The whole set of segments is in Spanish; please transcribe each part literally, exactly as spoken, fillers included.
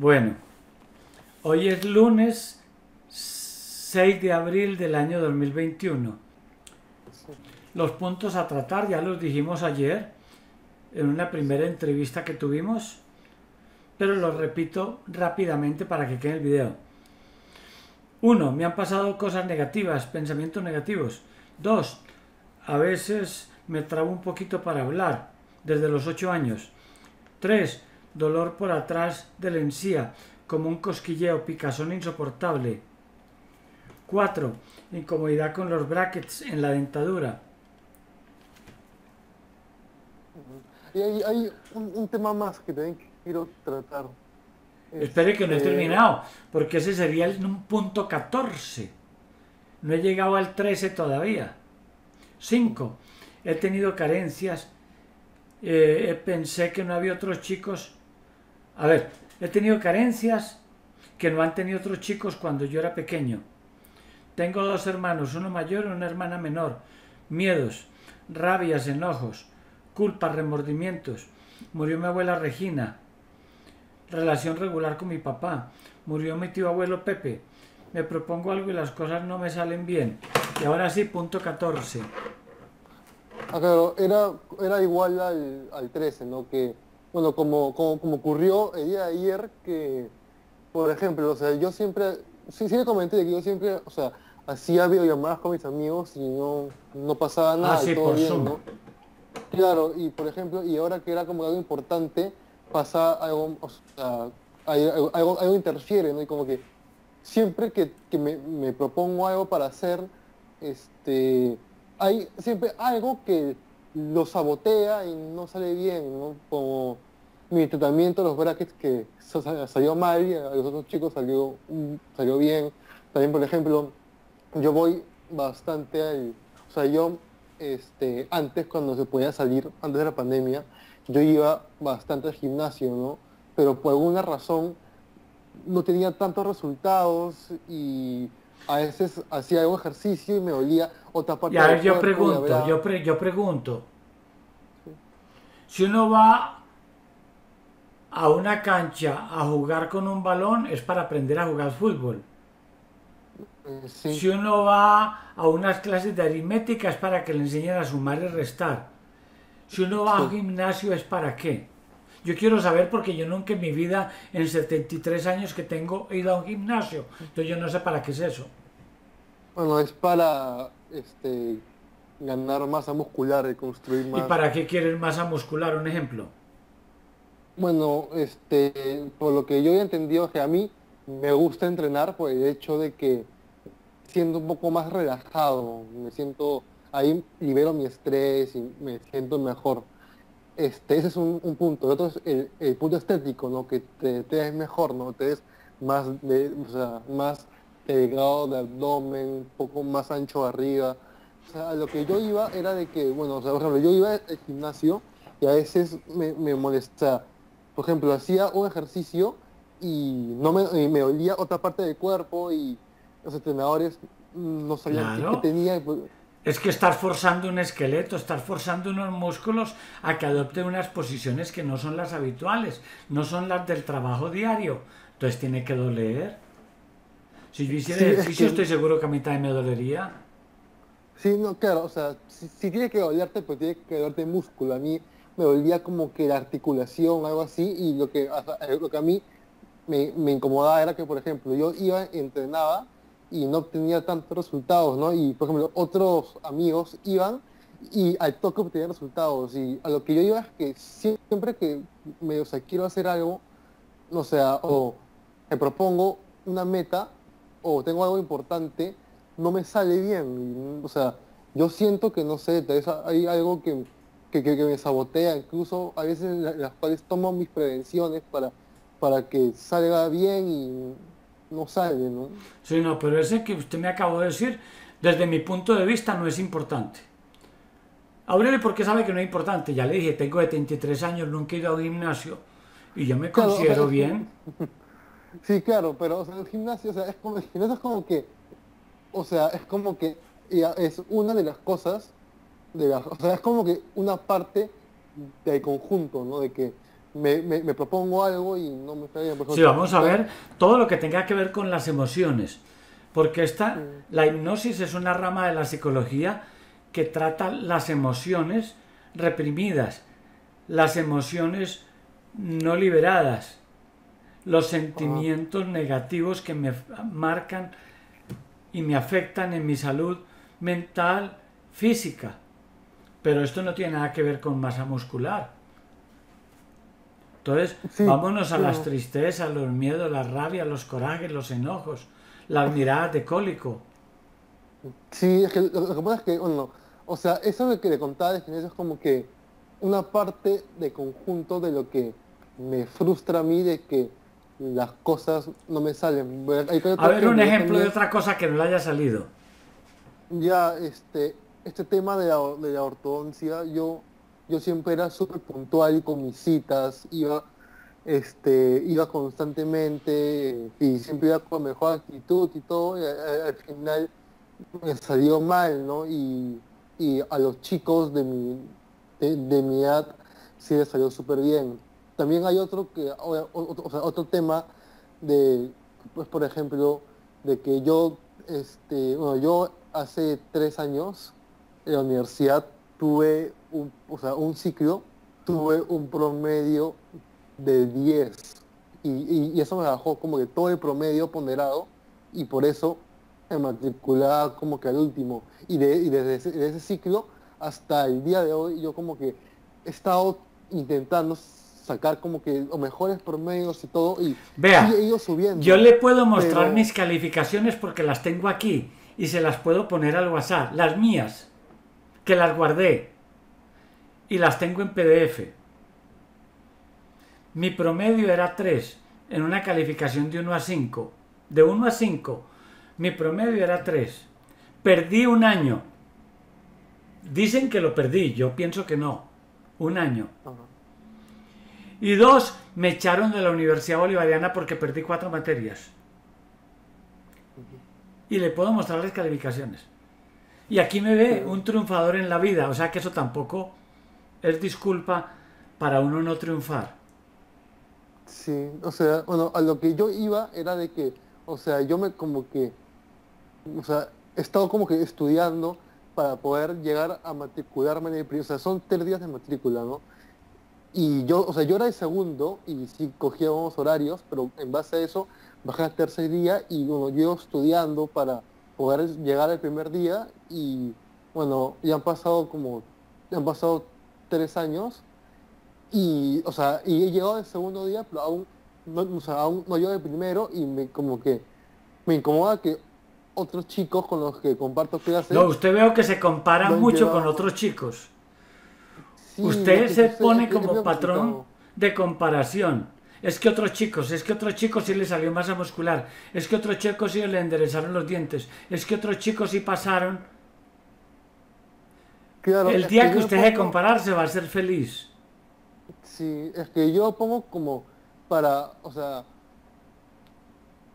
Bueno, hoy es lunes seis de abril del año dos mil veintiuno. Los puntos a tratar ya los dijimos ayer en una primera entrevista que tuvimos, pero los repito rápidamente para que quede el video. Uno, me han pasado cosas negativas, pensamientos negativos. Dos, a veces me trabo un poquito para hablar, desde los ocho años. Tres, dolor por atrás de la encía, como un cosquilleo, picazón insoportable. Cuatro, incomodidad con los brackets en la dentadura. Y hay, hay un, un tema más que también quiero tratar. Espere que no he terminado, porque ese sería el punto catorce. No he llegado al trece todavía. Cinco, he tenido carencias. Eh, pensé que no había otros chicos. A ver, he tenido carencias que no han tenido otros chicos cuando yo era pequeño. Tengo dos hermanos, uno mayor y una hermana menor. Miedos, rabias, enojos, culpas, remordimientos. Murió mi abuela Regina. Relación regular con mi papá. Murió mi tío abuelo Pepe. Me propongo algo y las cosas no me salen bien. Y ahora sí, punto catorce. Ah, claro, era, era igual al, al trece, ¿no? Que, bueno, como, como, como ocurrió el día de ayer, que, por ejemplo, o sea, yo siempre, sí, sí le comenté que yo siempre, o sea, hacía videollamadas con mis amigos y no, no pasaba nada. Ah, sí, todo por bien, Zoom. ¿No? Claro, y por ejemplo, y ahora que era como algo importante, pasa algo, o sea, algo, algo, algo interfiere, ¿no? Y como que siempre que, que me, me propongo algo para hacer, este... hay siempre algo que lo sabotea y no sale bien, ¿no? Como mi tratamiento de los brackets que salió mal y a los otros chicos salió, salió bien. También, por ejemplo, yo voy bastante al... O sea, yo este, antes, cuando se podía salir, antes de la pandemia, yo iba bastante al gimnasio, ¿no? Pero por alguna razón no tenía tantos resultados y... a veces hacía algún ejercicio y me dolía otra parte. Y a ver, yo pregunto, yo, pre, yo pregunto. Sí. Si uno va a una cancha a jugar con un balón, es para aprender a jugar fútbol. Sí. Si uno va a unas clases de aritmética, es para que le enseñen a sumar y restar. Si uno va sí. a un gimnasio, ¿es para qué? Yo quiero saber porque yo nunca en mi vida, en setenta y tres años que tengo, he ido a un gimnasio. Entonces yo no sé para qué es eso. Bueno, es para este, ganar masa muscular y construir más. ¿Y para qué quieres masa muscular? Un ejemplo. Bueno, este, por lo que yo he entendido es que a mí me gusta entrenar por el hecho de que siento un poco más relajado. Me siento, ahí libero mi estrés y me siento mejor. Este, ese es un, un punto. El otro es el, el punto estético, ¿no? Que te, te es mejor, ¿no? Te es más, de, o sea, más delgado de abdomen, un poco más ancho arriba. O sea, lo que yo iba era de que, bueno, o sea, por ejemplo, yo iba al gimnasio y a veces me, me molestaba. Por ejemplo, hacía un ejercicio y no me, y me dolía otra parte del cuerpo y los entrenadores no sabían claro. qué, qué tenía. Es que estar forzando un esqueleto, estar forzando unos músculos a que adopten unas posiciones que no son las habituales, no son las del trabajo diario. Entonces tiene que doler. Si yo hiciera sí, ejercicio es que... estoy seguro que a mí también me dolería. Sí, no, claro, o sea, si, si tiene que dolerte, pues tiene que dolerte músculo. A mí me dolía como que la articulación, algo así, y lo que, lo que a mí me, me incomodaba era que, por ejemplo, yo iba, entrenaba, y no obtenía tantos resultados, ¿no? Y, por ejemplo, otros amigos iban y al toque obtenían resultados. Y a lo que yo iba es que siempre que me, o sea, quiero hacer algo, o sea, o me propongo una meta o tengo algo importante, no me sale bien. O sea, yo siento que, no sé, tal vez hay algo que, que, que me sabotea. Incluso a veces en las cuales tomo mis prevenciones para, para que salga bien y... no sale, ¿no? Sí, no, pero ese que usted me acabó de decir, desde mi punto de vista, no es importante. Ábrele porque sabe que no es importante. Ya le dije, tengo setenta y tres años, nunca he ido a un gimnasio y yo me claro, considero o sea, bien. Sí, claro, pero o sea, el gimnasio, o sea, es como, el gimnasio es como que, o sea, es como que es una de las cosas, de las, o sea, es como que una parte del conjunto, ¿no? De que me, me, me propongo algo y no me está bien. Por ejemplo, sí, vamos a ver todo lo que tenga que ver con las emociones. Porque esta, sí. la hipnosis es una rama de la psicología que trata las emociones reprimidas, las emociones no liberadas, los sentimientos ah. negativos que me marcan y me afectan en mi salud mental, física. Pero esto no tiene nada que ver con masa muscular. Entonces, sí, vámonos a claro. las tristezas, los miedos, la rabia, los corajes, los enojos, las miradas de cólico. Sí, es que lo, lo que pasa es que, bueno, o sea, eso que le contaba de Ginés es como que una parte de conjunto de lo que me frustra a mí de que las cosas no me salen. Hay a ver, un ejemplo de otra cosa que no le haya salido. Ya, este... Este tema de la, de la ortodoncia, yo, yo siempre era súper puntual con mis citas, iba, este, iba constantemente y siempre iba con mejor actitud y todo, y al, al final me salió mal, ¿no? Y, y a los chicos de mi, de, de mi edad sí les salió súper bien. También hay otro, que, o, o, o sea, otro tema, de, pues, por ejemplo, de que yo, este, bueno, yo hace tres años... en la universidad tuve un, o sea, un ciclo, tuve un promedio de diez y, y, y eso me bajó como que todo el promedio ponderado y por eso me matriculaba como que al último. Y, de, y desde ese, de ese ciclo hasta el día de hoy yo como que he estado intentando sacar como que los mejores promedios y todo y Vea, he ido subiendo. Yo le puedo mostrar pero... mis calificaciones porque las tengo aquí y se las puedo poner al WhatsApp, las mías. Que las guardé y las tengo en P D F. Mi promedio era tres en una calificación de uno a cinco. De uno a cinco, mi promedio era tres. Perdí un año. Dicen que lo perdí, yo pienso que no. Un año. Y dos, me echaron de la Universidad Bolivariana porque perdí cuatro materias. Y le puedo mostrar las calificaciones. Y aquí me ve un triunfador en la vida, o sea que eso tampoco es disculpa para uno no triunfar. Sí, o sea, bueno, a lo que yo iba era de que, o sea, yo me como que, o sea, he estado como que estudiando para poder llegar a matricularme en el primer, o sea, son tres días de matrícula, ¿no? Y yo, o sea, yo era el segundo y sí cogía unos horarios, pero en base a eso bajé al tercer día y bueno, yo estudiando para... poder llegar el primer día y bueno, ya han pasado como ya han pasado tres años y o sea, y he llegado el segundo día pero aún no, o sea, aún no llego el primero y me como que me incomoda que otros chicos con los que comparto clases. No, usted veo que se compara mucho llegado. Con otros chicos. Sí, usted se pone es, como es patrón complicado. De comparación. Es que otros chicos, es que otros chicos sí les salió masa muscular, es que otros chicos sí le enderezaron los dientes, es que otros chicos sí pasaron. Claro, el día es que, que usted deje pongo... compararse va a ser feliz. Sí, es que yo pongo como para, o sea,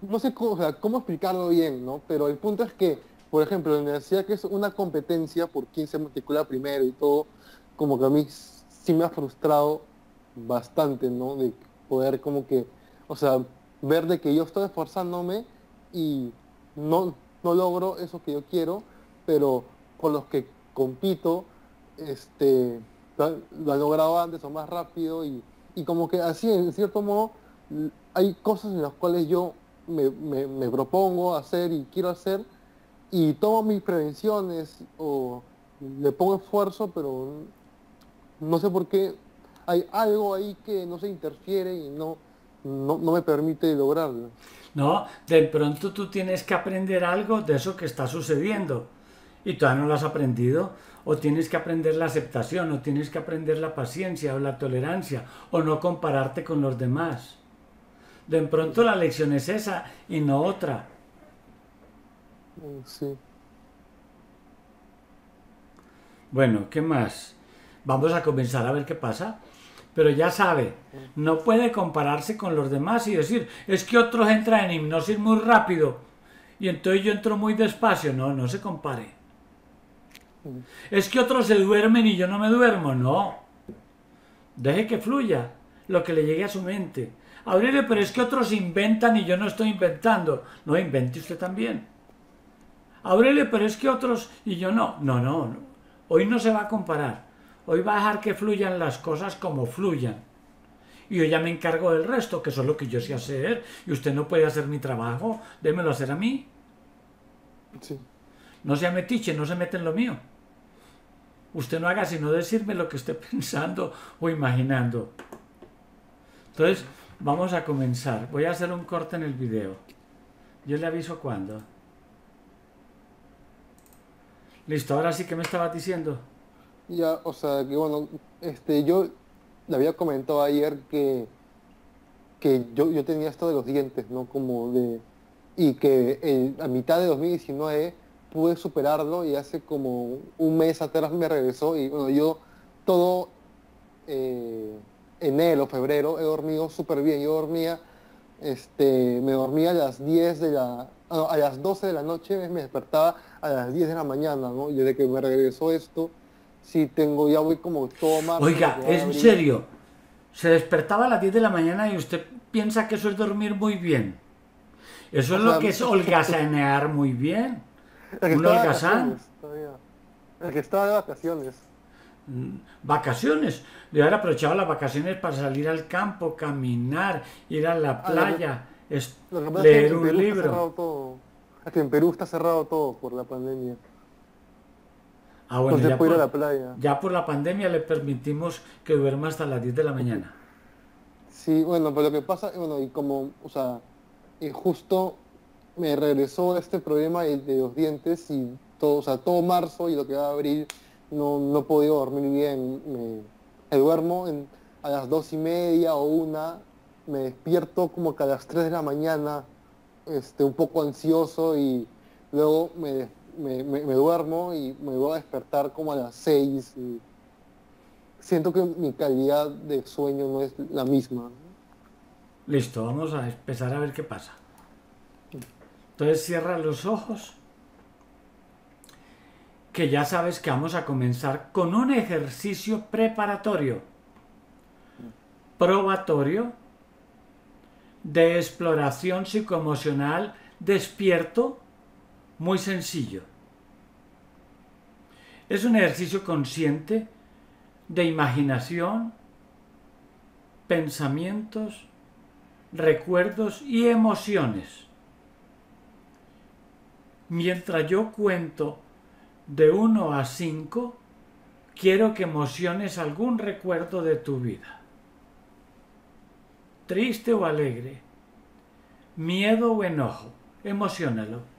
no sé cómo, o sea, cómo explicarlo bien, ¿no? Pero el punto es que, por ejemplo, la universidad que es una competencia por quién se matricula primero y todo, como que a mí sí me ha frustrado bastante, ¿no? De poder como que, o sea, ver de que yo estoy esforzándome y no, no logro eso que yo quiero, pero con los que compito, este, lo han logrado antes o más rápido y, y como que así, en cierto modo, hay cosas en las cuales yo me, me, me propongo hacer y quiero hacer y tomo mis prevenciones o le pongo esfuerzo, pero no sé por qué. Hay algo ahí que no se interfiere y no, no, no me permite lograrlo. No, de pronto tú tienes que aprender algo de eso que está sucediendo y todavía no lo has aprendido, o tienes que aprender la aceptación, o tienes que aprender la paciencia o la tolerancia, o no compararte con los demás. De pronto la lección es esa y no otra. Sí. Bueno, ¿qué más? Vamos a comenzar a ver qué pasa. Pero ya sabe, no puede compararse con los demás y decir, es que otros entran en hipnosis muy rápido y entonces yo entro muy despacio. No, no se compare. Es que otros se duermen y yo no me duermo. No, deje que fluya. lo que le llegue a su mente. Aurelio, pero es que otros inventan y yo no estoy inventando. No, invente usted también. Aurelio, pero es que otros y yo no. No, no, no. Hoy no se va a comparar. Hoy va a dejar que fluyan las cosas como fluyan. Y yo ya me encargo del resto, que eso es lo que yo sé hacer. Y usted no puede hacer mi trabajo, démelo hacer a mí. Sí. No sea metiche, no se mete en lo mío. Usted no haga sino decirme lo que esté pensando o imaginando. Entonces, vamos a comenzar. Voy a hacer un corte en el video. Yo le aviso cuándo. Listo, ahora sí, que me estabas diciendo? Ya, o sea, que bueno, este, yo... le había comentado ayer que, que yo, yo tenía esto de los dientes, ¿no? Como de... y que el, a mitad de dos mil diecinueve pude superarlo, y hace como un mes atrás me regresó, y bueno, yo todo eh, enero, febrero, he dormido súper bien. Yo dormía, este, me dormía a las diez de la... no, a las doce de la noche, me despertaba a las diez de la mañana, ¿no? Y desde que me regresó esto... sí, tengo, ya voy como todo mal. Oiga, ¿es en serio? Se despertaba a las diez de la mañana y usted piensa que eso es dormir muy bien. Eso es lo que es holgazanear muy bien. Un holgazán. El que estaba de vacaciones. Vacaciones. De haber aprovechado las vacaciones para salir al campo, caminar, ir a la playa, leer un libro. Es que en Perú está cerrado todo por la pandemia. Ah, bueno, ya por, ir a la playa. Ya por la pandemia le permitimos que duerma hasta las diez de la mañana. Sí, bueno, pero lo que pasa, bueno, y como, o sea, y justo me regresó este problema de, de los dientes, y todo, o sea, todo marzo y lo que va a abril, no, no he podido dormir bien. Me, me duermo en, a las dos y media o una, me despierto como que a las tres de la mañana, este, un poco ansioso, y luego me despierto. Me, me, me duermo y me voy a despertar como a las seis. Y siento que mi calidad de sueño no es la misma. Listo, vamos a empezar a ver qué pasa. Entonces cierra los ojos, que ya sabes que vamos a comenzar con un ejercicio preparatorio, probatorio, de exploración psicoemocional despierto. Muy sencillo. Es un ejercicio consciente de imaginación, pensamientos, recuerdos y emociones. Mientras yo cuento de uno a cinco, quiero que emociones algún recuerdo de tu vida. Triste o alegre, miedo o enojo, emociónalo.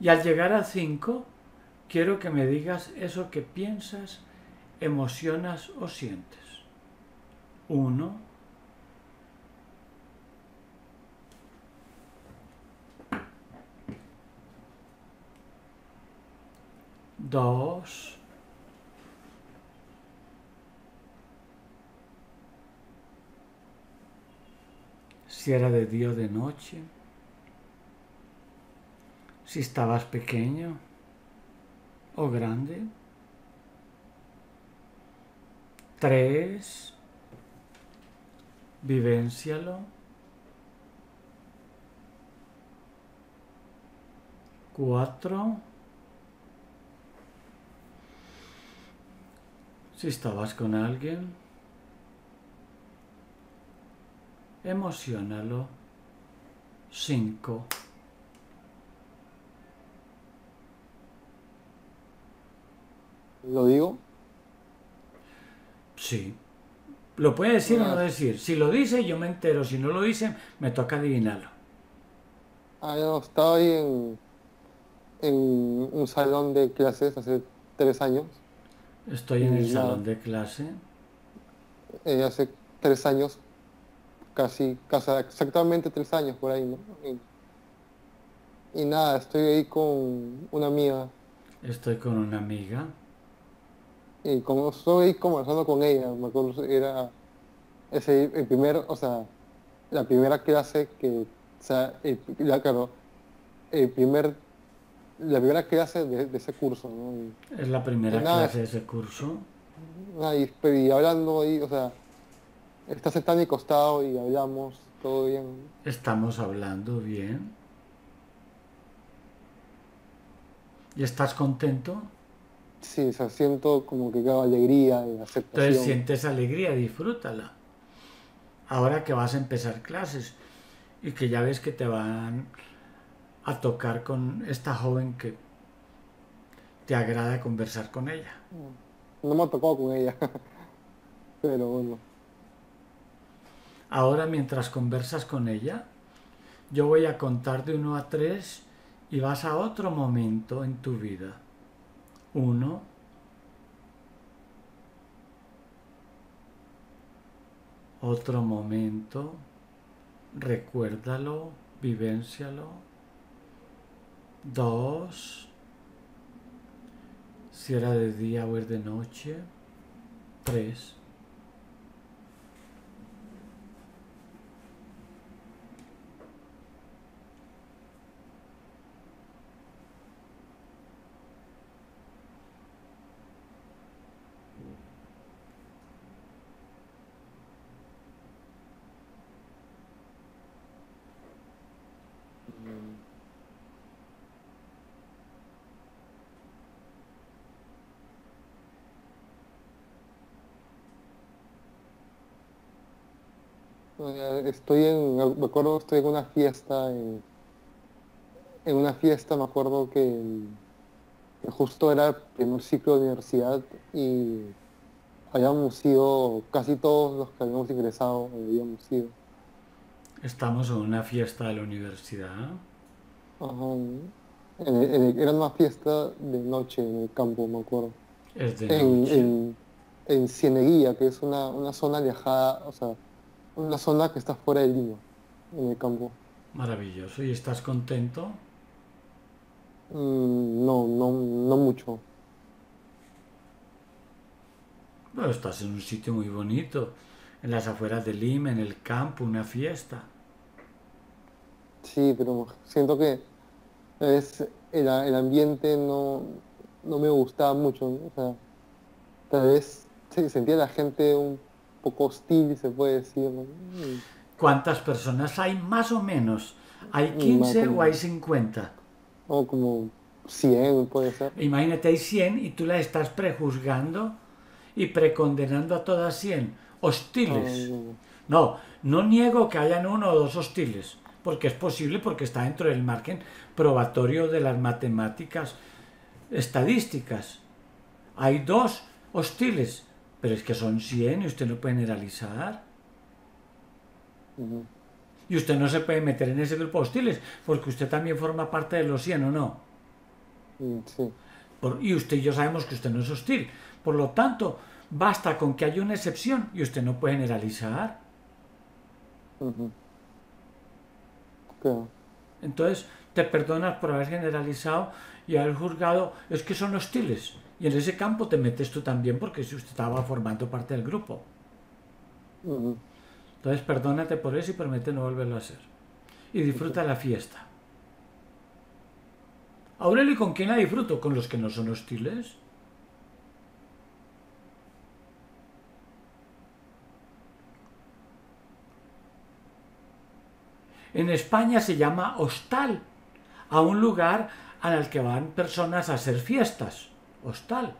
Y al llegar a cinco, quiero que me digas eso que piensas, emocionas o sientes. uno. dos. Si era de día o de noche. Si estabas pequeño o grande. Tres. Vivéncialo. Cuatro. Si estabas con alguien. Emocionalo. Cinco. ¿Lo digo? Sí. Lo puede decir ah, o no decir. Si lo dice, yo me entero. Si no lo dice, me toca adivinarlo. Ah, yo estaba ahí en, en un salón de clases hace tres años. Estoy en el ya, salón de clase. Eh, hace tres años, casi, casi, exactamente tres años por ahí, ¿no? Y, y nada, estoy ahí con una amiga. Estoy con una amiga. Y como estoy conversando con ella, me acuerdo, era ese, el primer, o sea, la primera clase que, o sea, el, la, claro, el primer, la primera clase de, de ese curso, ¿no? Y, es la primera clase de ese curso. ahí, y hablando ahí, o sea, estás sentado a mi costado y hablamos, todo bien. Estamos hablando bien. ¿Y estás contento? Sí, o sea, siento como que cada alegría y aceptación. Entonces sientes alegría, disfrútala. Ahora que vas a empezar clases y que ya ves que te van a tocar con esta joven que te agrada conversar con ella. No me ha tocado con ella, pero bueno. Ahora mientras conversas con ella, yo voy a contar de uno a tres y vas a otro momento en tu vida. Uno, otro momento, recuérdalo, vivéncialo. Dos, si era de día o es de noche. Tres. Estoy en, me acuerdo, estoy en una fiesta, en, en una fiesta me acuerdo que, que justo era el primer ciclo de universidad y habíamos ido, casi todos los que habíamos ingresado, habíamos ido. Estamos en una fiesta de la universidad. Ajá, en el, en el, era una fiesta de noche en el campo, me acuerdo. Es de en, noche. En, en Cieneguilla, que es una, una zona alejada, o sea, una zona que está fuera de Lima, en el campo. Maravilloso. ¿Y estás contento? Mm, no, no, no mucho. Bueno, estás en un sitio muy bonito, en las afueras de Lima, en el campo, una fiesta. Sí, pero siento que es, el, el ambiente no, no me gustaba mucho, ¿no? O sea, tal vez sí, sentía la gente un poco hostil, se puede decir, ¿no? ¿Cuántas personas hay más o menos? ¿Hay quince o hay cincuenta? O como cien, puede ser. Imagínate, hay cien y tú las estás prejuzgando y precondenando a todas cien. Hostiles. Ay, no. no, no niego que hayan uno o dos hostiles, porque es posible, porque está dentro del margen probatorio de las matemáticas estadísticas. Hay dos hostiles. Pero es que son cien y usted no puede generalizar. Uh-huh. Y usted no se puede meter en ese grupo de hostiles, porque usted también forma parte de los cien, ¿o no? Sí. Por, y usted y yo sabemos que usted no es hostil. Por lo tanto, basta con que haya una excepción y usted no puede generalizar. Uh-huh. Okay. Entonces, te perdonas por haber generalizado y haber juzgado, es que son hostiles. Y en ese campo te metes tú también porque usted estaba formando parte del grupo. Uh-huh. Entonces perdónate por eso y promete no volverlo a hacer. Y disfruta uh-huh. la fiesta. Aurelio, ¿y con quién la disfruto? ¿Con los que no son hostiles? En España se llama hostal a un lugar al que van personas a hacer fiestas. Hostal.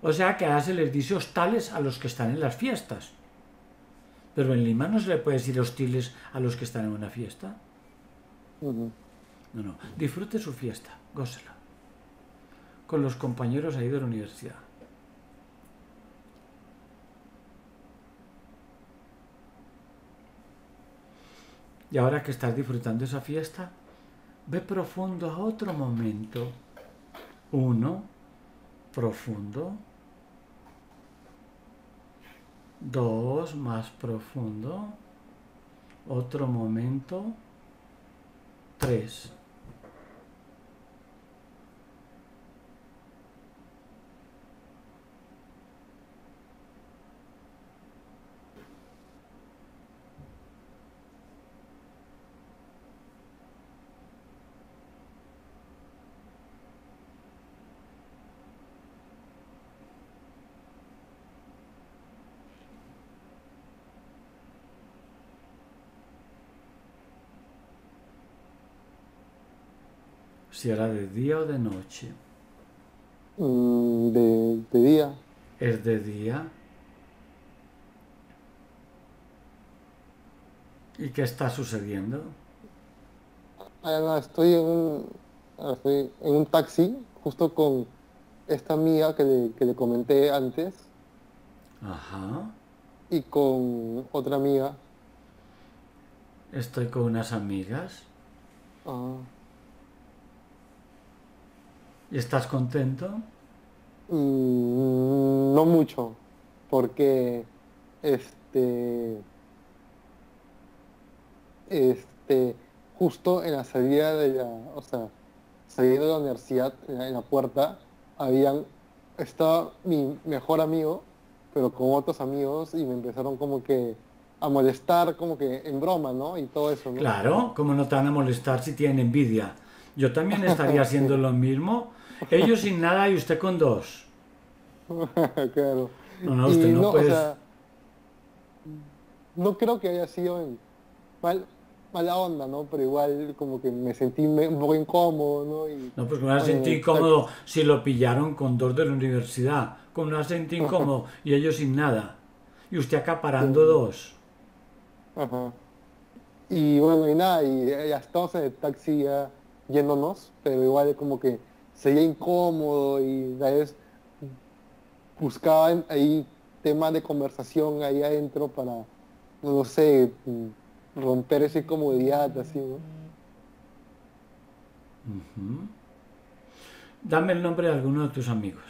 O sea que ahora se les dice hostales a los que están en las fiestas. Pero en Lima no se le puede decir hostiles a los que están en una fiesta. Uh-huh. No, no. Disfrute su fiesta, gócela. Con los compañeros ahí de la universidad. Y ahora que estás disfrutando esa fiesta, ve profundo a otro momento. Uno. Profundo, dos, más profundo, otro momento, tres. si era de día o de noche. Mm, de, de día. ¿Es de día? ¿Y qué está sucediendo? Estoy en un, estoy en un taxi, justo con esta amiga que le, que le comenté antes. Ajá. Y con otra amiga. Estoy con unas amigas. Ah. ¿Y estás contento? Mm, no mucho, porque este... Este, justo en la salida de la, o sea, saliendo de la universidad, en la, en la puerta, habían, estaba mi mejor amigo, pero con otros amigos, y me empezaron como que a molestar, como que en broma, ¿no? Y todo eso, ¿no? Claro, ¿cómo no te van a molestar si tienen envidia? Yo también estaría haciendo lo mismo, ellos sin nada y usted con dos. Claro. No, no, usted no, no puede... O sea, no creo que haya sido en mal... mala onda, ¿no? Pero igual como que me sentí un poco incómodo, ¿no? Y, no, pues me vas a sentir incómodo si lo pillaron con dos de la universidad. Como me vas a sentir incómodo y ellos sin nada. Y usted acaparando sí. dos. Ajá. Y bueno, y nada, y ya estamos en el taxi ya yéndonos, pero igual como que sería incómodo y a veces buscaban ahí temas de conversación ahí adentro para, no sé... romper esa incomodidad, así, ¿no? Uh-huh. Dame el nombre de alguno de tus amigos.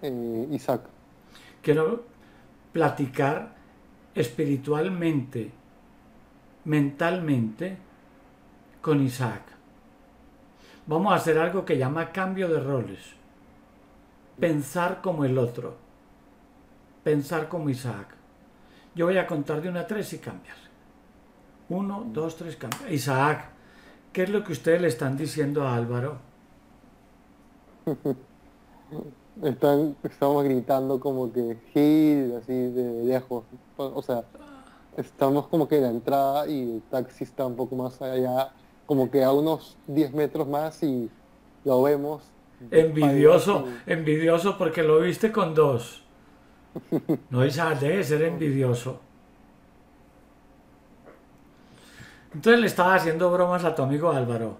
Eh, Isaac. Quiero platicar espiritualmente, mentalmente, con Isaac. Vamos a hacer algo que llama cambio de roles. Pensar como el otro. Pensar como Isaac. Yo voy a contar de una a tres y cambiar. Uno, dos, tres, cambia. Isaac, ¿qué es lo que ustedes le están diciendo a Álvaro? Están, estamos gritando como que Gil, así de lejos. O sea, estamos como que en la entrada y el taxi está un poco más allá, como que a unos diez metros más y lo vemos. Envidioso, envidioso porque lo viste con dos. No, Isaac, debe ser envidioso. Entonces le estaba haciendo bromas a tu amigo Álvaro.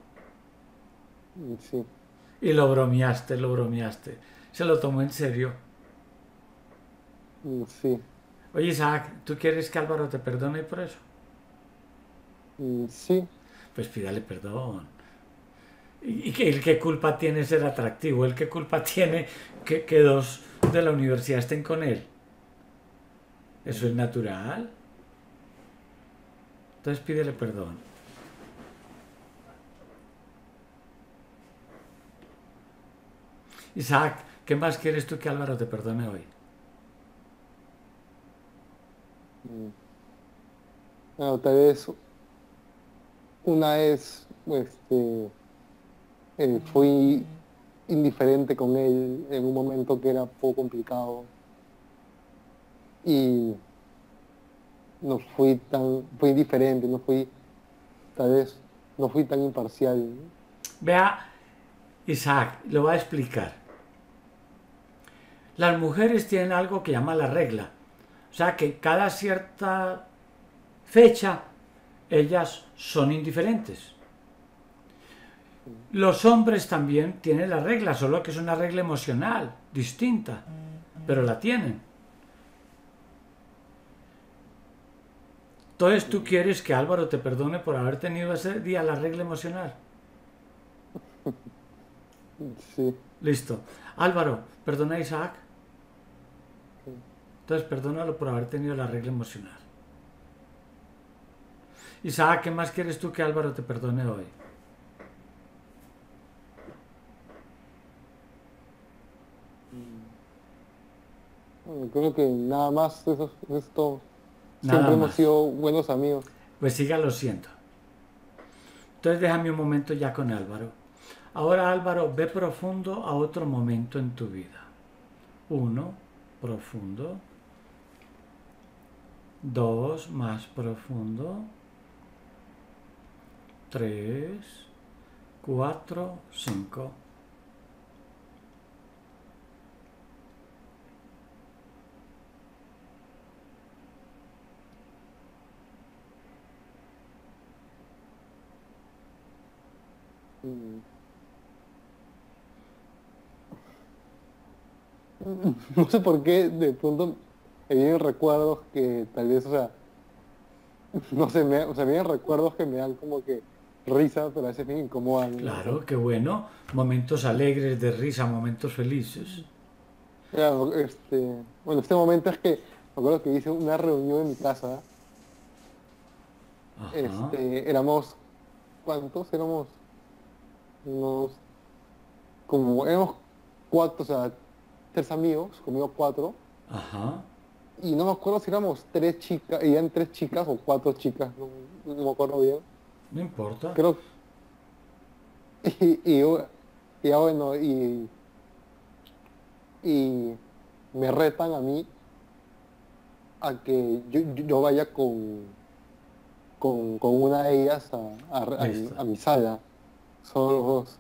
Sí. Y lo bromeaste, lo bromeaste. Se lo tomó en serio. Sí. Oye, Isaac, ¿tú quieres que Álvaro te perdone por eso? Sí. Pues pídale perdón. ¿Y él qué culpa tiene ser atractivo? ¿Él qué culpa tiene que, que dos de la universidad estén con él? Eso es natural. Entonces pídele perdón. Isaac, ¿qué más quieres tú que Álvaro te perdone hoy? Bueno, tal vez una vez este, eh, fui indiferente con él en un momento que era poco complicado. Y... no fui tan, fui diferente, no fui, tal vez, no fui tan imparcial. Vea, Isaac, lo va a explicar. Las mujeres tienen algo que llama la regla. O sea, que cada cierta fecha, ellas son indiferentes. Los hombres también tienen la regla, solo que es una regla emocional, distinta, pero la tienen. Entonces, ¿tú quieres que Álvaro te perdone por haber tenido ese día la regla emocional? Sí. Listo. Álvaro, ¿perdona a Isaac? Sí. Entonces, perdónalo por haber tenido la regla emocional. Isaac, ¿qué más quieres tú que Álvaro te perdone hoy? Bueno, creo que nada más, eso es todo. Nada Siempre más. Hemos sido buenos amigos. Pues sígalo siendo. Entonces déjame un momento ya con Álvaro. Ahora, Álvaro, ve profundo a otro momento en tu vida. Uno, profundo. Dos, más profundo. Tres, cuatro, cinco. No sé por qué de pronto me vienen recuerdos que tal vez, o sea, no sé, me, o sea, me vienen recuerdos que me dan como que risa, pero a veces me incomodan. Claro, qué bueno. Momentos alegres de risa, momentos felices. Claro, este, bueno, este momento es que me acuerdo que hice una reunión en mi casa. Ajá. Este, éramos, ¿cuántos? Éramos unos, como, éramos cuatro, o sea, tres amigos, conmigo cuatro. Ajá. Y no me acuerdo si éramos tres chicas, eran tres chicas o cuatro chicas, no, no me acuerdo bien. No importa. Creo. Y, y, y ya bueno, y, y me retan a mí a que yo, yo vaya con, con, con una de ellas a, a, a, mi, a mi sala, solo los dos.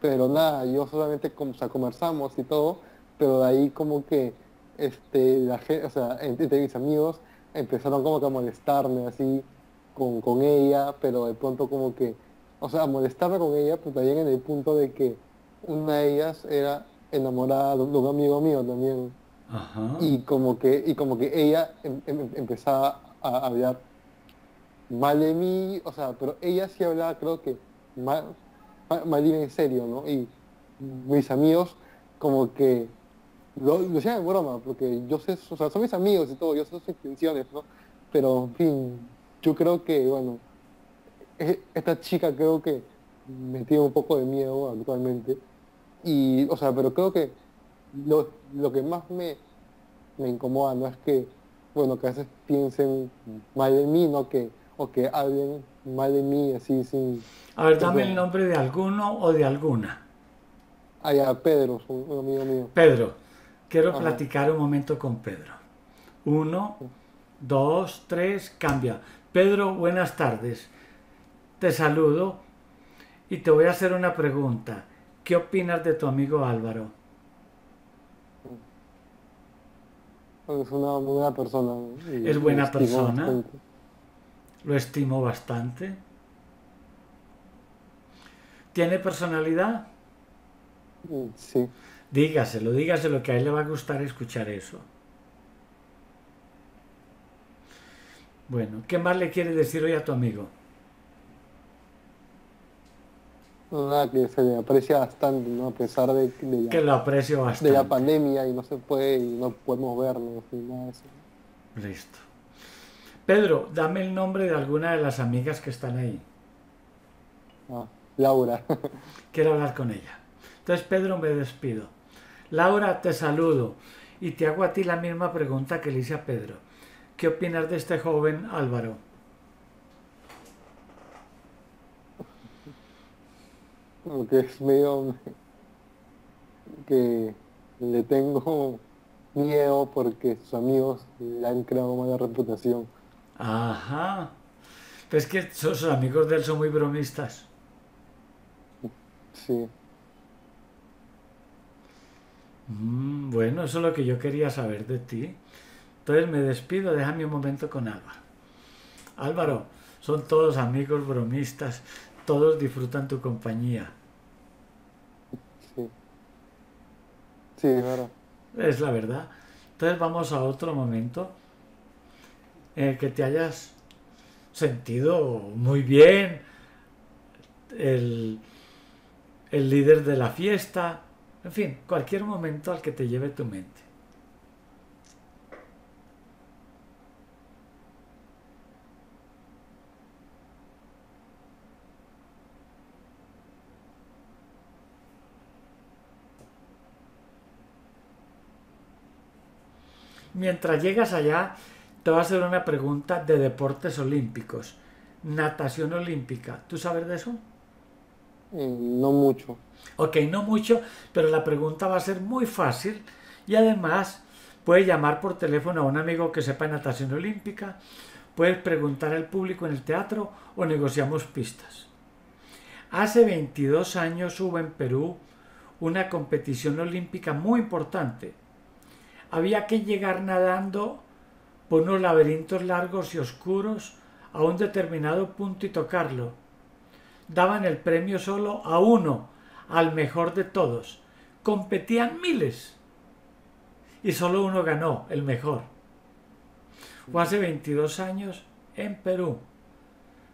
Pero nada, yo solamente con, o sea, conversamos y todo, pero de ahí como que este, la gente, o sea, entre mis amigos empezaron como que a molestarme así con, con ella, pero de pronto como que, o sea, a molestarme con ella, pero también en el punto de que una de ellas era enamorada de un amigo mío también. Ajá. Y como que, y como que ella em, em, empezaba a hablar mal de mí, o sea, pero ella sí hablaba, creo que mal, mal de mí en serio, ¿no? Y mis amigos como que lo, lo decían en broma, porque yo sé, o sea, son mis amigos y todo, yo sé sus intenciones, ¿no? Pero, en fin, yo creo que, bueno, esta chica creo que me tiene un poco de miedo actualmente. Y, o sea, pero creo que lo, lo que más me, me incomoda no es que, bueno, que a veces piensen mal de mí, ¿no? Que, o que hablen mal de mí, así, sin... A ver, dame el nombre de alguno o de alguna. Ah, ya, Pedro, un amigo mío. Pedro, quiero Ajá. platicar un momento con Pedro. Uno, dos, tres, cambia. Pedro, buenas tardes. Te saludo y te voy a hacer una pregunta. ¿Qué opinas de tu amigo Álvaro? Es una buena persona. Es buena persona. Bastante. Lo estimo bastante. ¿Tiene personalidad? Sí. Dígaselo, dígaselo, que a él le va a gustar escuchar eso. Bueno, ¿qué más le quieres decir hoy a tu amigo? Nada, que se le aprecia bastante, ¿no? A pesar de, de, la, que lo aprecio bastante. de la pandemia y no se puede, y no podemos vernos y nada de eso. Listo. Pedro, dame el nombre de alguna de las amigas que están ahí. Ah, Laura. Quiero hablar con ella. Entonces, Pedro, me despido. Laura, te saludo y te hago a ti la misma pregunta que le hice a Pedro. ¿Qué opinas de este joven Álvaro? Que es medio... que le tengo miedo porque sus amigos le han creado mala reputación. Ajá. Pero es que sus amigos de él son muy bromistas. Sí. Mm, bueno, eso es lo que yo quería saber de ti. Entonces me despido, déjame un momento con Álvaro. Álvaro, son todos amigos bromistas, todos disfrutan tu compañía. Sí. Sí, claro. Es la verdad. Entonces vamos a otro momento en el que te hayas sentido muy bien, el, el líder de la fiesta, en fin, cualquier momento al que te lleve tu mente. Mientras llegas allá, te voy a hacer una pregunta de deportes olímpicos. Natación olímpica. ¿Tú sabes de eso? No mucho. Ok, no mucho, pero la pregunta va a ser muy fácil y además puedes llamar por teléfono a un amigo que sepa natación olímpica, puedes preguntar al público en el teatro o negociamos pistas. Hace veintidós años hubo en Perú una competición olímpica muy importante. Había que llegar nadando por unos laberintos largos y oscuros a un determinado punto y tocarlo. Daban el premio solo a uno, al mejor de todos. Competían miles y solo uno ganó, el mejor. Fue hace veintidós años en Perú.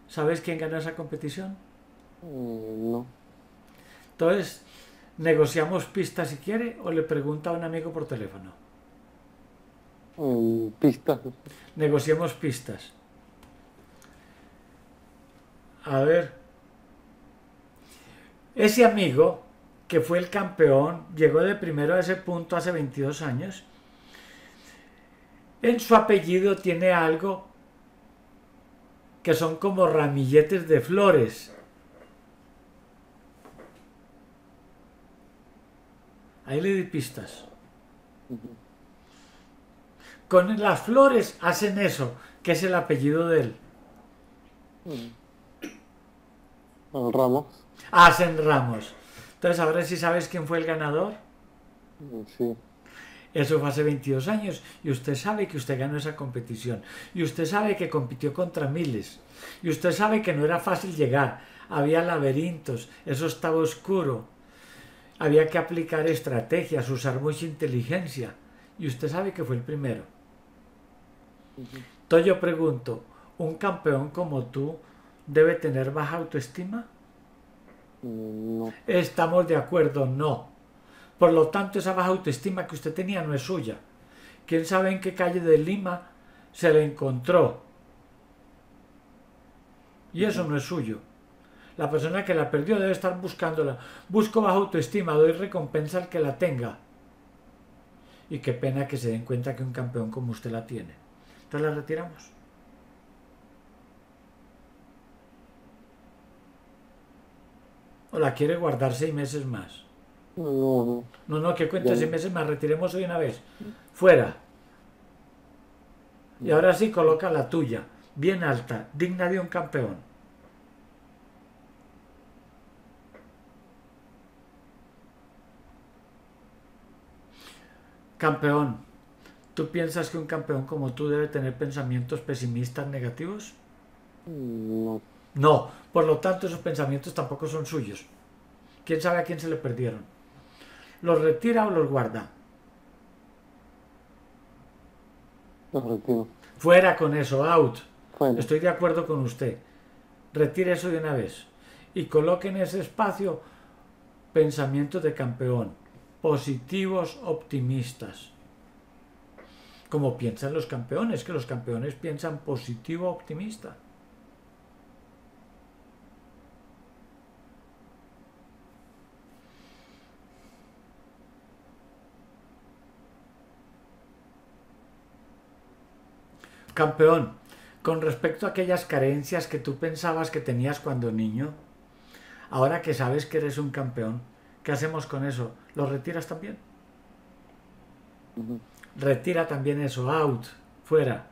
¿Sabes quién ganó esa competición? No. Entonces, ¿negociamos pistas si quiere o le pregunta a un amigo por teléfono? Um, pistas. Negociemos pistas. A ver. Ese amigo que fue el campeón, llegó de primero a ese punto hace veintidós años. En su apellido tiene algo que son como ramilletes de flores. Ahí le di pistas. Con las flores hacen eso, que es el apellido de él. Ramos. Hacen ramos. Entonces, ahora sí sabes quién fue el ganador. Sí. Eso fue hace veintidós años y usted sabe que usted ganó esa competición y usted sabe que compitió contra miles y usted sabe que no era fácil llegar, había laberintos, eso estaba oscuro, había que aplicar estrategias, usar mucha inteligencia y usted sabe que fue el primero. Entonces yo pregunto, ¿un campeón como tú debe tener baja autoestima? No. Estamos de acuerdo, no. Por lo tanto, esa baja autoestima que usted tenía no es suya. ¿Quién sabe en qué calle de Lima se le encontró? Y eso no es suyo. La persona que la perdió debe estar buscándola. Busco baja autoestima, doy recompensa al que la tenga. Y qué pena que se den cuenta que un campeón como usted la tiene. Entonces la retiramos. ¿O la quiere guardar seis meses más? No, no, no, que cuenta seis meses más, retiremos hoy una vez. Fuera. Y ahora sí coloca la tuya, bien alta, digna de un campeón. Campeón, ¿tú piensas que un campeón como tú debe tener pensamientos pesimistas, negativos? No. No, por lo tanto esos pensamientos tampoco son suyos. ¿Quién sabe a quién se le perdieron? ¿Los retira o los guarda? Los retiro. Fuera con eso, out. Bueno. Estoy de acuerdo con usted. Retire eso de una vez. Y coloque en ese espacio pensamientos de campeón. Positivos, optimistas. Como piensan los campeones, que los campeones piensan positivo, optimista. Campeón, con respecto a aquellas carencias que tú pensabas que tenías cuando niño, ahora que sabes que eres un campeón, ¿qué hacemos con eso? ¿Lo retiras también? Uh-huh. Retira también eso, out, fuera.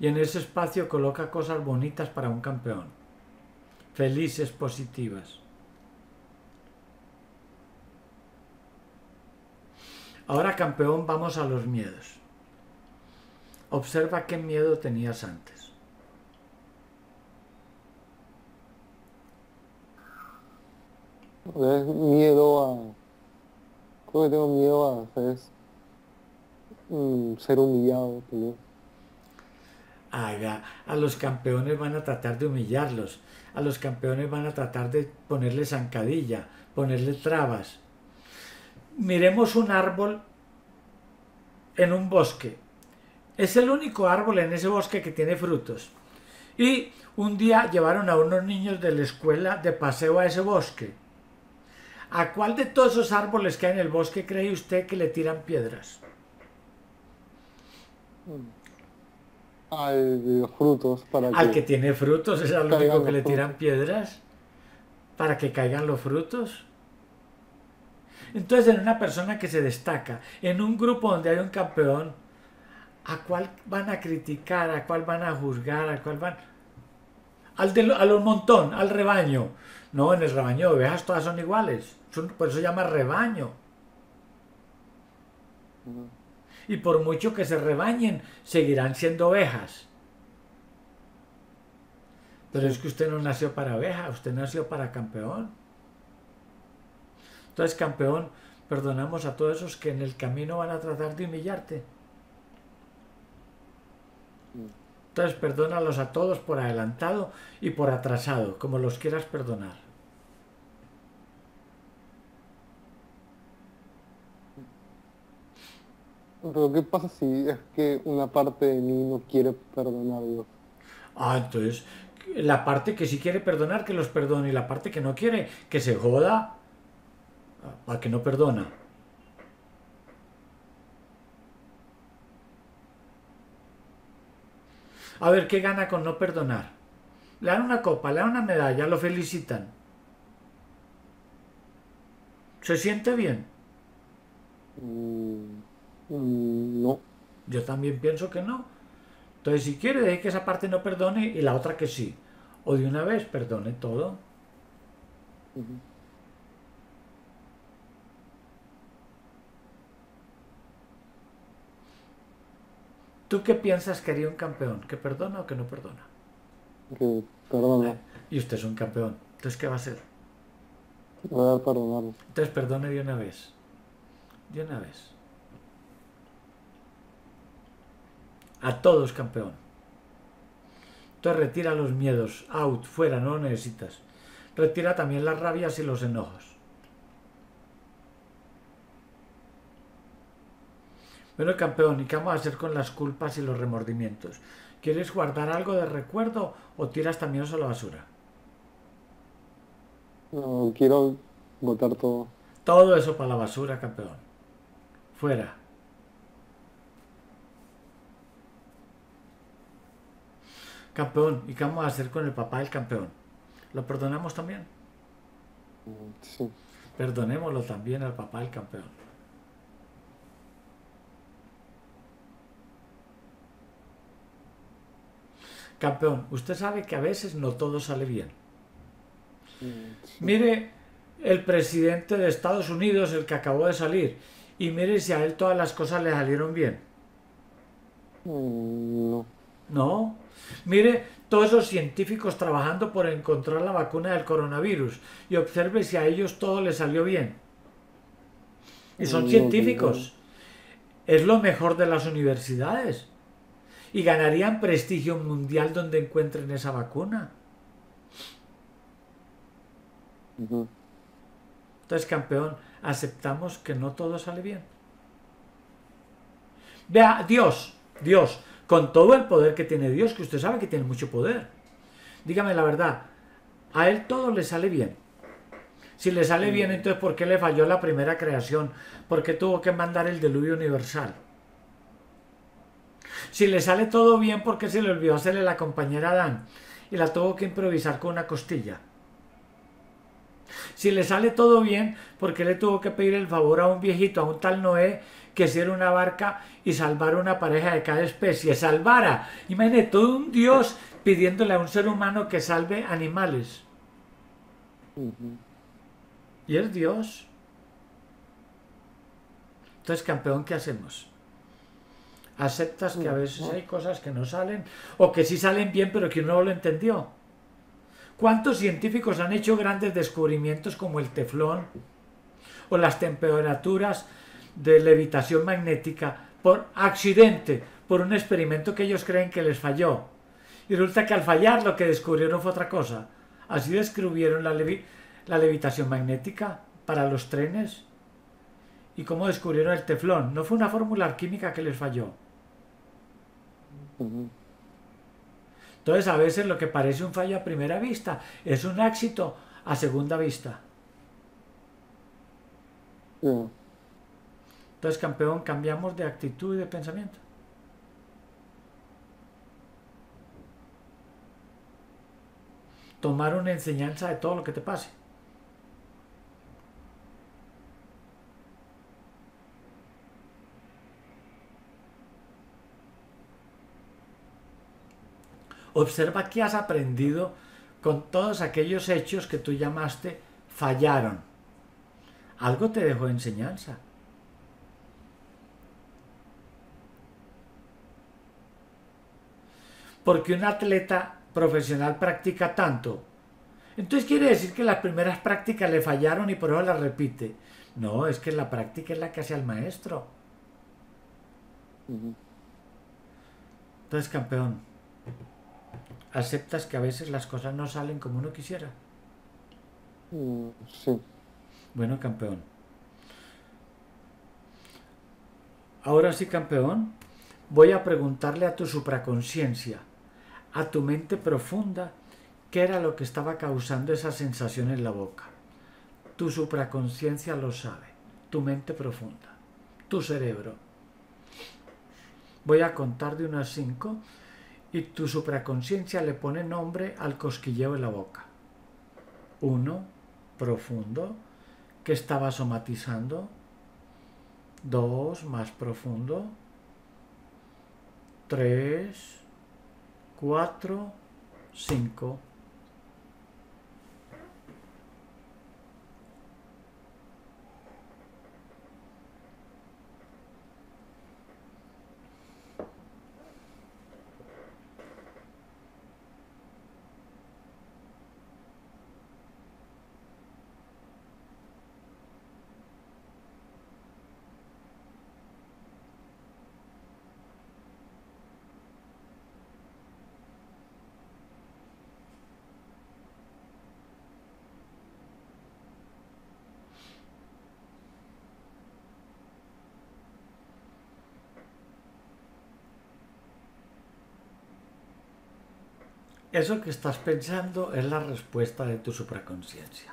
Y en ese espacio coloca cosas bonitas para un campeón, felices, positivas. Ahora, campeón, vamos a los miedos. Observa qué miedo tenías antes. Es miedo a... Creo que tengo miedo a ¿sabes? Mm, ser humillado. Tío. Haga. A los campeones van a tratar de humillarlos. A los campeones van a tratar de ponerle zancadilla, ponerle trabas. Miremos un árbol en un bosque. Es el único árbol en ese bosque que tiene frutos. Y un día llevaron a unos niños de la escuela de paseo a ese bosque. ¿A cuál de todos esos árboles que hay en el bosque cree usted que le tiran piedras? Al frutos para Al que, que tiene frutos es al único que le tiran piedras para que caigan los frutos. Entonces, en una persona que se destaca, en un grupo donde hay un campeón, ¿a cuál van a criticar? ¿A cuál van a juzgar? ¿A cuál van? al, de, al montón, al rebaño. No, en el rebaño de ovejas todas son iguales. Son, por eso se llama rebaño. Y por mucho que se rebañen, seguirán siendo ovejas. Pero es que usted no nació para oveja, usted nació para campeón. Entonces, campeón, perdonamos a todos esos que en el camino van a tratar de humillarte. Entonces, perdónalos a todos por adelantado y por atrasado, como los quieras perdonar. Pero, ¿qué pasa si es que una parte de mí no quiere perdonar a Dios? Ah, entonces, la parte que sí quiere perdonar, que los perdone, y la parte que no quiere, que se joda, para que no perdona. A ver, ¿qué gana con no perdonar? Le dan una copa, le dan una medalla, lo felicitan. ¿Se siente bien? Mm, no. Yo también pienso que no. Entonces, si quiere, deje que esa parte no perdone y la otra que sí. O de una vez, perdone todo. Uh-huh. ¿Tú qué piensas que haría un campeón? ¿Que perdona o que no perdona? Que perdona. Y usted es un campeón. Entonces, ¿qué va a hacer? Voy a perdonarlo. Entonces, perdone de una vez. De una vez. A todos, campeón. Entonces retira los miedos, out, fuera, no lo necesitas. Retira también las rabias y los enojos. Bueno, campeón, ¿y qué vamos a hacer con las culpas y los remordimientos? ¿Quieres guardar algo de recuerdo o tiras también eso a la basura? No, quiero botar todo. Todo eso para la basura, campeón. Fuera. Campeón, ¿y qué vamos a hacer con el papá del campeón? ¿Lo perdonamos también? Sí. Perdonémoslo también al papá del campeón. Campeón, usted sabe que a veces no todo sale bien. Sí. Mire el presidente de Estados Unidos, el que acabó de salir, y mire si a él todas las cosas le salieron bien. No. ¿No? Mire todos esos científicos trabajando por encontrar la vacuna del coronavirus y observe si a ellos todo les salió bien. Y son no, científicos. No. Es lo mejor de las universidades. Y ganarían prestigio mundial donde encuentren esa vacuna. Uh-huh. Entonces, campeón, aceptamos que no todo sale bien. Vea, Dios, Dios... con todo el poder que tiene Dios, que usted sabe que tiene mucho poder. Dígame la verdad, a él todo le sale bien. Si le sale bien, entonces ¿por qué le falló la primera creación? ¿Por qué tuvo que mandar el diluvio universal? Si le sale todo bien, ¿por qué se le olvidó hacerle la compañera a Adán y la tuvo que improvisar con una costilla? Si le sale todo bien, ¿por qué le tuvo que pedir el favor a un viejito, a un tal Noé, que hiciera una barca y salvara una pareja de cada especie? Salvara, imagínate, todo un Dios pidiéndole a un ser humano que salve animales. Uh-huh. Y es Dios. Entonces, campeón, ¿qué hacemos? ¿Aceptas que a veces hay cosas que no salen o que sí salen bien pero que uno lo entendió? ¿Cuántos científicos han hecho grandes descubrimientos como el teflón o las temperaturas de levitación magnética por accidente, por un experimento que ellos creen que les falló? Y resulta que al fallar lo que descubrieron fue otra cosa. Así descubrieron la, levi la levitación magnética para los trenes. ¿Y cómo descubrieron el teflón? No fue una fórmula química que les falló. Entonces, a veces lo que parece un fallo a primera vista es un éxito a segunda vista. Mm. Entonces, campeón, cambiamos de actitud y de pensamiento. Tomar una enseñanza de todo lo que te pase. Observa qué has aprendido con todos aquellos hechos que tú llamaste fallaron. Algo te dejó enseñanza. Porque un atleta profesional practica tanto. Entonces quiere decir que las primeras prácticas le fallaron y por eso las repite. No, es que la práctica es la que hace al maestro. Uh-huh. Entonces, campeón, ¿aceptas que a veces las cosas no salen como uno quisiera? Uh, sí. Bueno, campeón. Ahora sí, campeón, voy a preguntarle a tu supraconciencia, a tu mente profunda, qué era lo que estaba causando esa sensación en la boca. Tu supraconciencia lo sabe, tu mente profunda, tu cerebro. Voy a contar de unas cinco y tu supraconciencia le pone nombre al cosquilleo en la boca. Uno, profundo, que estaba somatizando. Dos, más profundo. Tres, cuatro, cinco. Eso que estás pensando es la respuesta de tu supraconciencia.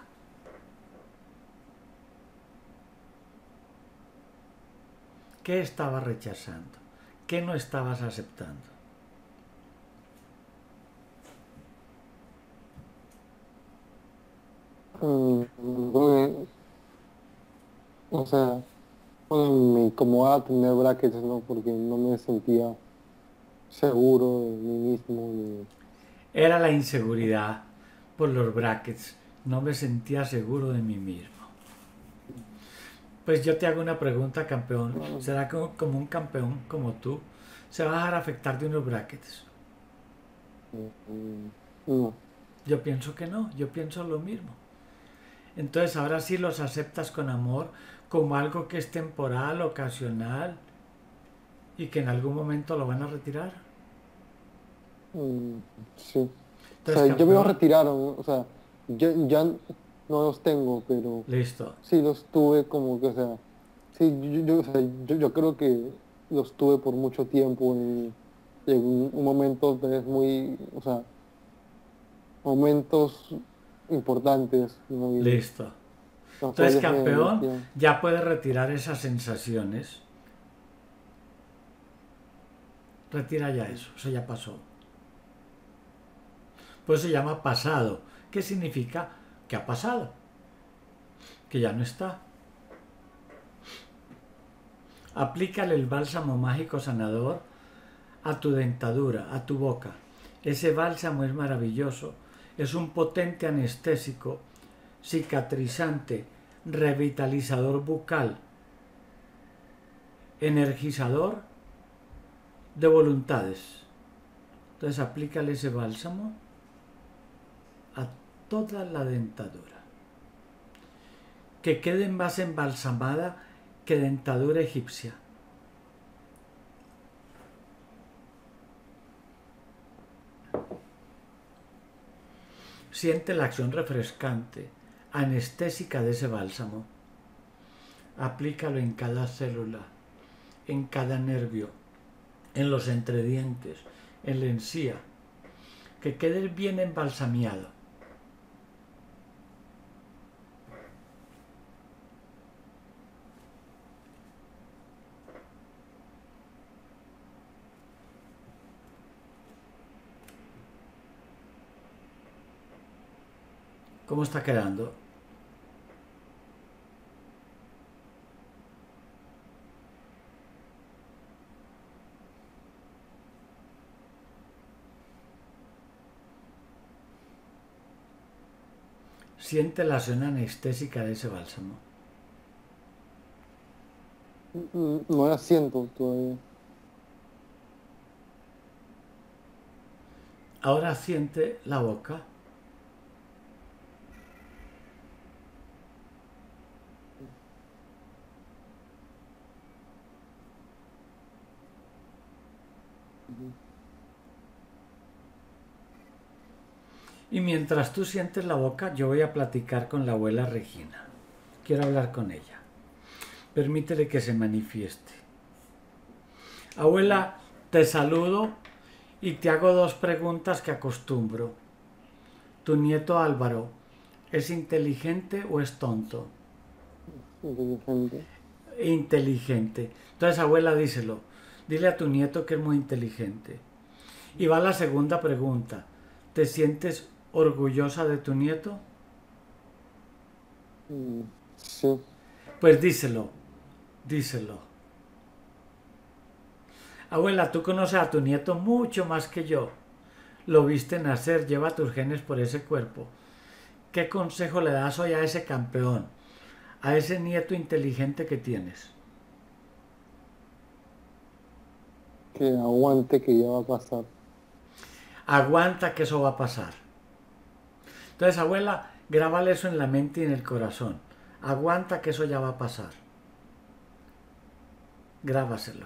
¿Qué estabas rechazando? ¿Qué no estabas aceptando? Mm, bueno, o sea, bueno, me incomodaba tener brackets, ¿no? Porque no me sentía seguro de mí mismo. Ni... Era la inseguridad por los brackets. No me sentía seguro de mí mismo. Pues yo te hago una pregunta, campeón. ¿Será como, como un campeón como tú se va a dejar afectar de unos brackets? No. Yo pienso que no. Yo pienso lo mismo. Entonces ahora sí los aceptas con amor, como algo que es temporal, ocasional, y que en algún momento lo van a retirar. Sí. O sea, yo me los retiraron, o sea, yo ya no los tengo, pero... Listo. Sí, los tuve como que, o sea, sí, yo, yo, o sea, yo, yo creo que los tuve por mucho tiempo en, en un, un momento es muy, o sea, momentos importantes. ¿No? Listo. Entonces, campeón, me, ya. ya puedes retirar esas sensaciones. Retira ya eso, eso ya pasó. Pues se llama pasado. ¿Qué significa? Que ha pasado. Que ya no está. Aplícale el bálsamo mágico sanador a tu dentadura, a tu boca. Ese bálsamo es maravilloso. Es un potente anestésico, cicatrizante, revitalizador bucal, energizador de voluntades. Entonces aplícale ese bálsamo a toda la dentadura. Que quede más embalsamada que dentadura egipcia. Siente la acción refrescante, anestésica de ese bálsamo. Aplícalo en cada célula, en cada nervio, en los entredientes, en la encía. Que quede bien embalsameado. ¿Cómo está quedando? Siente la acción anestésica de ese bálsamo. No la siento todavía. Ahora siente la boca. Y mientras tú sientes la boca, yo voy a platicar con la abuela Regina. Quiero hablar con ella. Permítele que se manifieste. Abuela, te saludo y te hago dos preguntas que acostumbro. ¿Tu nieto Álvaro es inteligente o es tonto? Inteligente. Inteligente. Entonces, abuela, díselo. Dile a tu nieto que es muy inteligente. Y va la segunda pregunta. ¿Te sientes orgullosa de tu nieto? Sí. Pues díselo, díselo. Abuela, tú conoces a tu nieto mucho más que yo. Lo viste nacer, lleva tus genes por ese cuerpo. ¿Qué consejo le das hoy a ese campeón, a ese nieto inteligente que tienes? Que aguante, que ya va a pasar. Aguanta, que eso va a pasar. Entonces, abuela, grábale eso en la mente y en el corazón. Aguanta, que eso ya va a pasar. Grábaselo.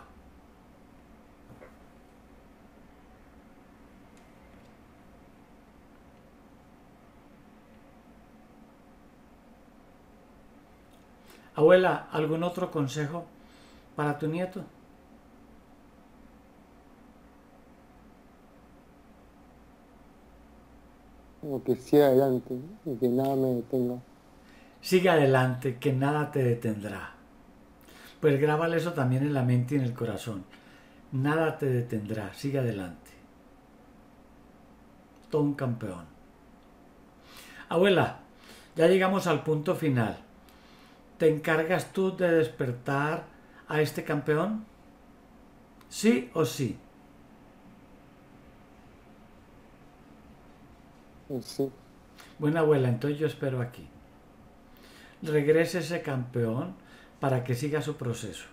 Abuela, ¿algún otro consejo para tu nieto? O que siga adelante y que nada me detenga. Sigue adelante, que nada te detendrá. Pues grábale eso también en la mente y en el corazón. Nada te detendrá, sigue adelante. Todo un campeón. Abuela, ya llegamos al punto final. ¿Te encargas tú de despertar a este campeón? ¿Sí o sí? Sí. Bueno, abuela, entonces yo espero aquí. Regrese ese campeón para que siga su proceso.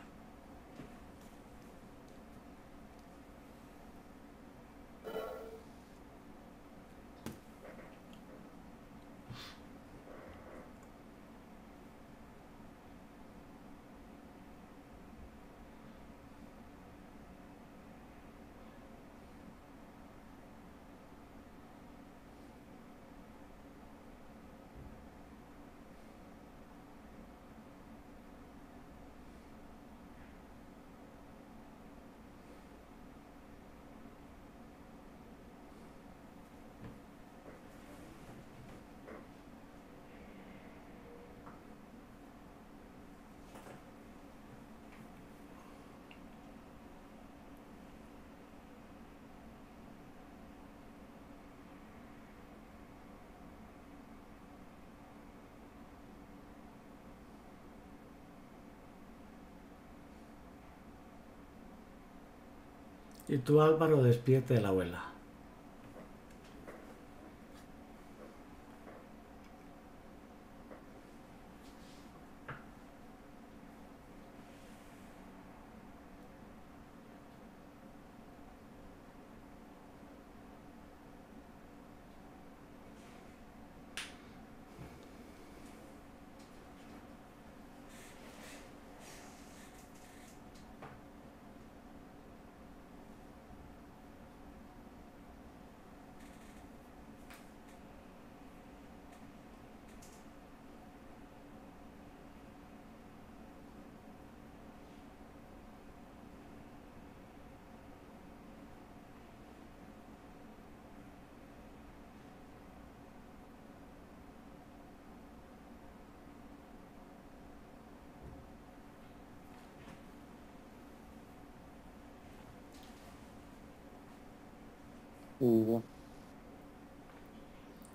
Y tú, Álvaro, despierte de la abuela.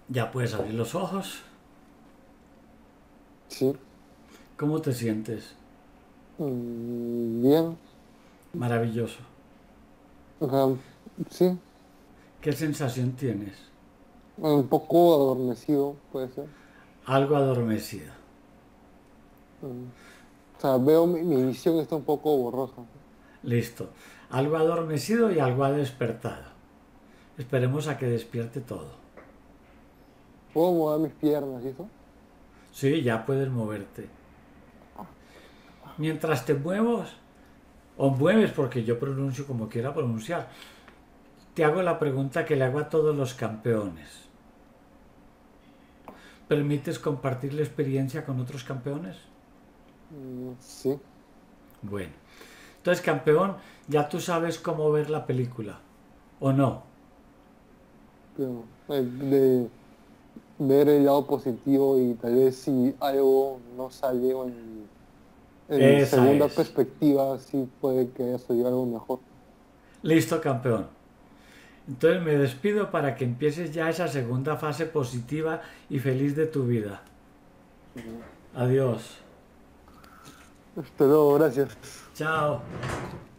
Ya puedes abrir los ojos. Sí. ¿Cómo te sientes? Bien. Maravilloso. Uh, sí. ¿Qué sensación tienes? Un poco adormecido, puede ser. algo adormecida. O sea, veo mi, mi visión está un poco borrosa. Listo. Algo adormecido y algo ha despertado. Esperemos a que despierte todo. ¿Puedo mover mis piernas y eso? Sí, ya puedes moverte. Mientras te muevas, o mueves porque yo pronuncio como quiera pronunciar, te hago la pregunta que le hago a todos los campeones. ¿Permites compartir la experiencia con otros campeones? Sí. Bueno. Entonces, campeón, ya tú sabes cómo ver la película, ¿o no? De ver el lado positivo y tal vez si algo no sale en, en segunda es. perspectiva, sí puede que haya salido algo mejor. Listo, campeón. Entonces me despido para que empieces ya esa segunda fase positiva y feliz de tu vida. Adiós. Hasta luego, gracias. Chao.